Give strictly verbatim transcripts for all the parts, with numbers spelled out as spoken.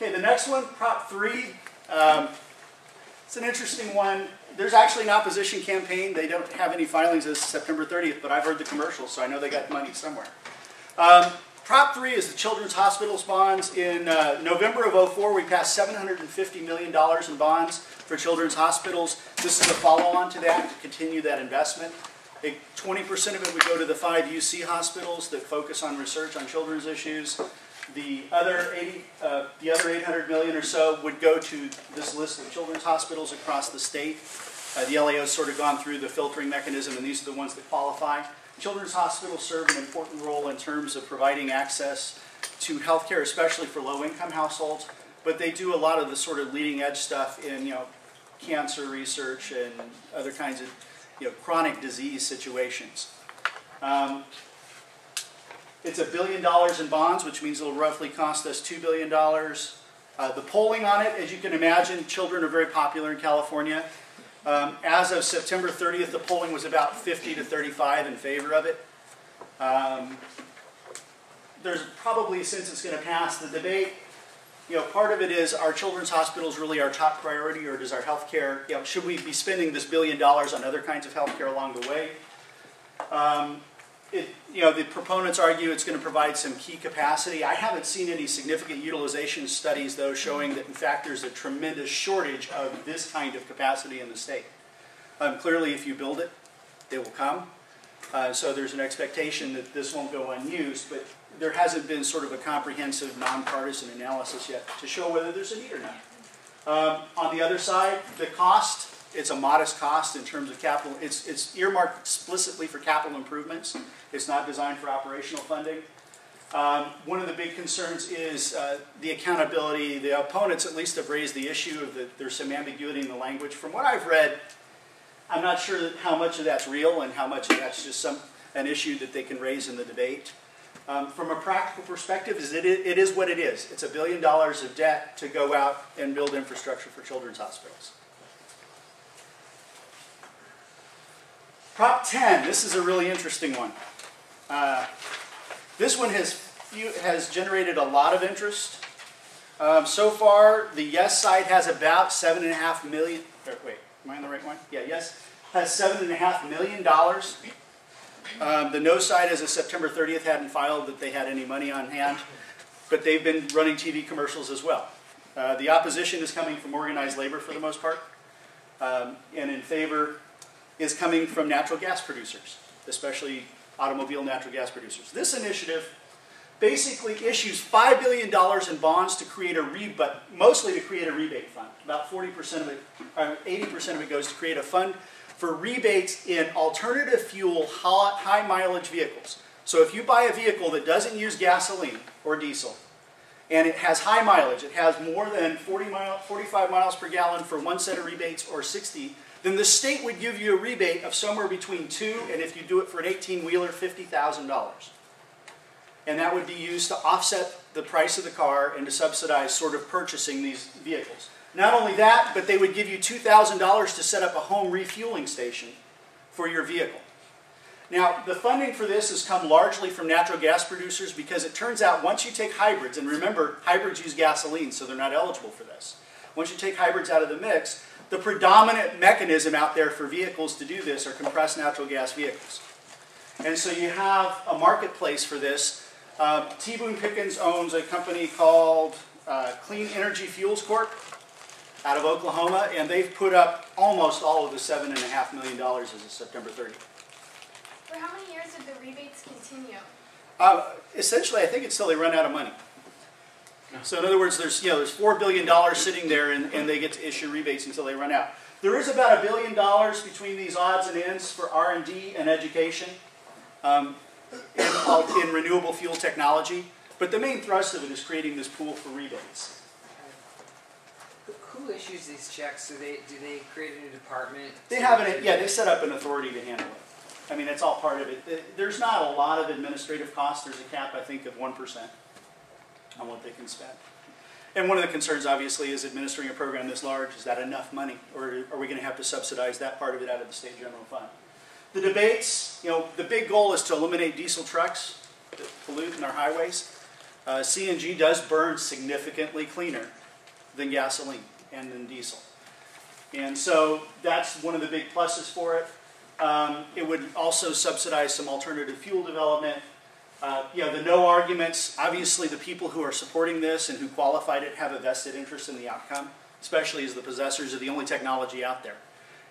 Okay, the next one, Prop three. Um, it's an interesting one. There's actually an opposition campaign. They don't have any filings as September thirtieth, but I've heard the commercials, so I know they got money somewhere. Um, Prop three is the Children's Hospitals bonds. In uh, November of oh four, we passed seven hundred fifty million dollars in bonds for children's hospitals. This is a follow-on to that, to continue that investment. twenty percent of it would go to the five U C hospitals that focus on research on children's issues. The other eighty, uh, the other eight hundred million dollars or so would go to this list of children's hospitals across the state. Uh, the L A O has sort of gone through the filtering mechanism, and these are the ones that qualify. Children's hospitals serve an important role in terms of providing access to health care, especially for low-income households, but they do a lot of the sort of leading-edge stuff in, you know, cancer research and other kinds of, you know, chronic disease situations. Um, It's a billion dollars in bonds, which means it'll roughly cost us two billion dollars. Uh, the polling on it, as you can imagine, children are very popular in California. Um, as of September thirtieth, the polling was about fifty to thirty-five in favor of it. Um, there's probably, since it's going to pass the debate, you know, part of it is, are children's hospitals really our top priority, or does our health care, you know, should we be spending this billion dollars on other kinds of health care along the way? Um, It, you know, the proponents argue it's going to provide some key capacity. I haven't seen any significant utilization studies, though, showing that, in fact, there's a tremendous shortage of this kind of capacity in the state. Um, clearly, if you build it, it will come. Uh, so there's an expectation that this won't go unused, but there hasn't been sort of a comprehensive, nonpartisan analysis yet to show whether there's a need or not. Um, on the other side, the cost. It's a modest cost in terms of capital. It's, it's earmarked explicitly for capital improvements. It's not designed for operational funding. Um, one of the big concerns is uh, the accountability. The opponents at least have raised the issue of that there's some ambiguity in the language. From what I've read, I'm not sure how much of that's real and how much of that's just some, an issue that they can raise in the debate. Um, from a practical perspective, is it, it is what it is. It's a billion dollars of debt to go out and build infrastructure for children's hospitals. Prop ten, this is a really interesting one. Uh, this one has, has generated a lot of interest. Um, so far, the yes side has about seven and a half million, or wait, am I on the right one? Yeah, yes, has seven and a half million dollars. Um, the no side, as of September thirtieth, hadn't filed that they had any money on hand, but they've been running T V commercials as well. Uh, the opposition is coming from organized labor for the most part, um, and in favor is coming from natural gas producers, especially automobile natural gas producers. This initiative basically issues five billion dollars in bonds to create a rebate, mostly to create a rebate fund. About forty percent of it, or eighty percent of it goes to create a fund for rebates in alternative fuel high mileage vehicles. So if you buy a vehicle that doesn't use gasoline or diesel, and it has high mileage, it has more than forty mile, forty-five miles per gallon for one set of rebates or sixty, then the state would give you a rebate of somewhere between two and, if you do it for an eighteen-wheeler, fifty thousand dollars. And that would be used to offset the price of the car and to subsidize sort of purchasing these vehicles. Not only that, but they would give you two thousand dollars to set up a home refueling station for your vehicle. Now, the funding for this has come largely from natural gas producers, because it turns out once you take hybrids, and remember, hybrids use gasoline, so they're not eligible for this. Once you take hybrids out of the mix, the predominant mechanism out there for vehicles to do this are compressed natural gas vehicles. And so you have a marketplace for this. Um, T. Boone Pickens owns a company called uh, Clean Energy Fuels Corp out of Oklahoma, and they've put up almost all of the seven point five million dollars as of September thirtieth. For how many years did the rebates continue? Uh, essentially, I think it's till they run out of money. So in other words, there's, you know, there's four billion dollars sitting there, and, and they get to issue rebates until they run out. There is about a billion dollars between these odds and ends for R and D and education um, in, in renewable fuel technology. But the main thrust of it is creating this pool for rebates. Who issues these checks? Do they, do they create a new department? They haven't, yeah, they set up an authority to handle it. I mean, that's all part of it. There's not a lot of administrative costs. There's a cap, I think, of one percent. On what they can spend. And one of the concerns, obviously, is administering a program this large. Is that enough money? Or are we going to have to subsidize that part of it out of the state general fund? The debates, you know, the big goal is to eliminate diesel trucks that pollute in our highways. Uh, C N G does burn significantly cleaner than gasoline and than diesel. And so that's one of the big pluses for it. Um, it would also subsidize some alternative fuel development. Uh, you know, the no arguments, obviously the people who are supporting this and who qualified it have a vested interest in the outcome, especially as the possessors of the only technology out there.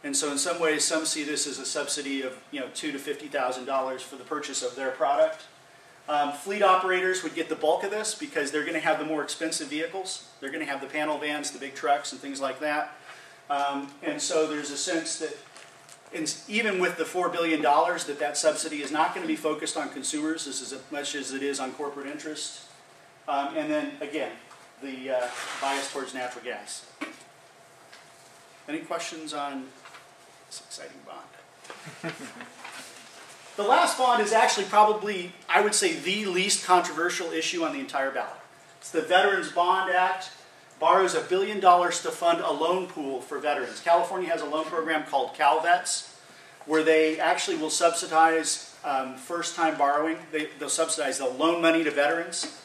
And so in some ways, some see this as a subsidy of, you know, two thousand to fifty thousand dollars for the purchase of their product. Um, fleet operators would get the bulk of this because they're going to have the more expensive vehicles. They're going to have the panel vans, the big trucks, and things like that. Um, and so there's a sense that in, even with the four billion dollars, that that subsidy is not going to be focused on consumers as, as much as it is on corporate interests. Um, and then, again, the uh, bias towards natural gas. Any questions on this exciting bond? The last bond is actually probably, I would say, the least controversial issue on the entire ballot. It's the Veterans Bond Act. Borrows a billion dollars to fund a loan pool for veterans. California has a loan program called CalVets, where they actually will subsidize um, first-time borrowing. They, they'll subsidize, they'll loan money to veterans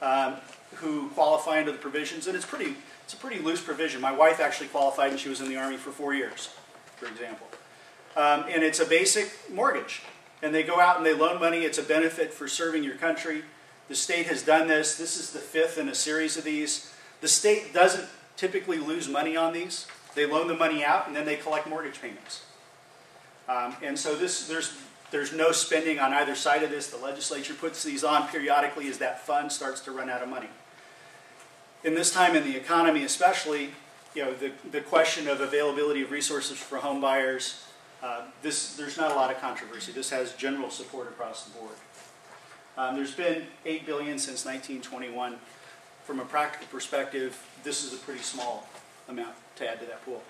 um, who qualify under the provisions. And it's, pretty, it's a pretty loose provision. My wife actually qualified and she was in the Army for four years, for example. Um, and it's a basic mortgage. And they go out and they loan money. It's a benefit for serving your country. The state has done this. This is the fifth in a series of these. The state doesn't typically lose money on these. They loan the money out and then they collect mortgage payments. Um, and so this, there's, there's no spending on either side of this. The legislature puts these on periodically as that fund starts to run out of money. In this time in the economy especially, you know, the, the question of availability of resources for home buyers, uh, this, there's not a lot of controversy. This has general support across the board. Um, there's been eight billion dollars since nineteen twenty-one. From a practical perspective, this is a pretty small amount to add to that pool.